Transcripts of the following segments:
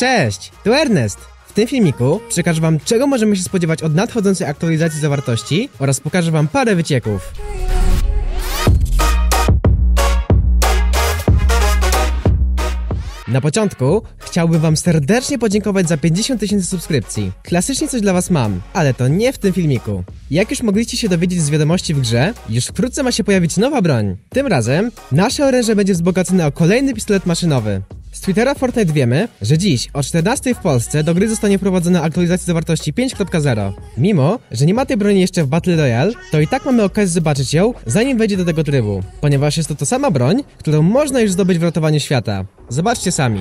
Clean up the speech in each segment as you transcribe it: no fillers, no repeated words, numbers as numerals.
Cześć, tu Ernest! W tym filmiku przekażę wam, czego możemy się spodziewać od nadchodzącej aktualizacji zawartości oraz pokażę wam parę wycieków. Na początku chciałbym wam serdecznie podziękować za 50 000 subskrypcji. Klasycznie coś dla was mam, ale to nie w tym filmiku. Jak już mogliście się dowiedzieć z wiadomości w grze, już wkrótce ma się pojawić nowa broń. Tym razem nasze oręże będzie wzbogacone o kolejny pistolet maszynowy. Z Twittera Fortnite wiemy, że dziś o 14:00 w Polsce do gry zostanie wprowadzona aktualizacja zawartości 5.0. Mimo że nie ma tej broni jeszcze w Battle Royale, to i tak mamy okazję zobaczyć ją, zanim wejdzie do tego trybu, ponieważ jest to sama broń, którą można już zdobyć w ratowaniu świata. Zobaczcie sami.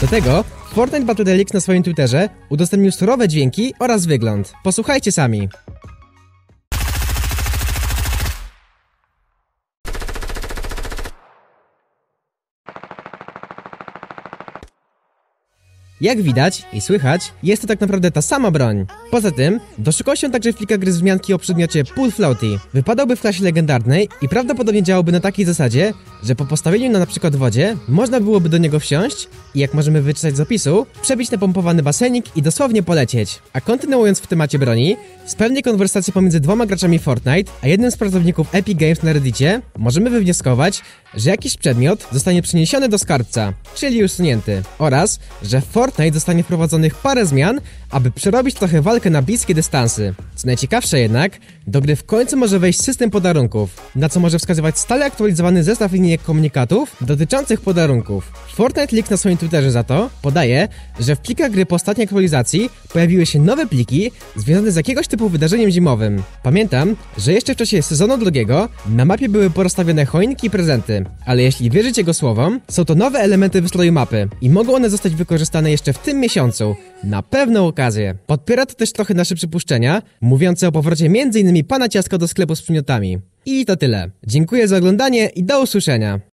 Do tego Fortnite Battle Royale na swoim Twitterze udostępnił surowe dźwięki oraz wygląd. Posłuchajcie sami. Jak widać i słychać, jest to tak naprawdę ta sama broń. Poza tym, doszukał się także w plikach gry wzmianki o przedmiocie Pool Floaty. Wypadałby w klasie legendarnej i prawdopodobnie działałby na takiej zasadzie, że po postawieniu na np. wodzie, można byłoby do niego wsiąść i, jak możemy wyczytać z opisu, przebić napompowany basenik i dosłownie polecieć. A kontynuując w temacie broni, z pewnej konwersacji pomiędzy dwoma graczami Fortnite a jednym z pracowników Epic Games na reddicie, możemy wywnioskować, że jakiś przedmiot zostanie przeniesiony do skarbca, czyli usunięty, oraz że w Fortnite zostanie wprowadzonych parę zmian, aby przerobić trochę walkę na bliskie dystansy. Co najciekawsze jednak, do gry w końcu może wejść system podarunków, na co może wskazywać stale aktualizowany zestaw linijek komunikatów dotyczących podarunków. Fortnite Leaks na swoim Twitterze za to podaje, że w plikach gry po ostatniej aktualizacji pojawiły się nowe pliki związane z jakiegoś typu wydarzeniem zimowym. Pamiętam, że jeszcze w czasie sezonu drugiego na mapie były porozstawione choinki i prezenty, ale jeśli wierzyć jego słowom, są to nowe elementy wystroju mapy i mogą one zostać wykorzystane jeszcze w tym miesiącu, na pewną okazję. Podpiera to też trochę nasze przypuszczenia, mówiące o powrocie m.in. pana Ciaska do sklepu z przymiotami. I to tyle. Dziękuję za oglądanie i do usłyszenia.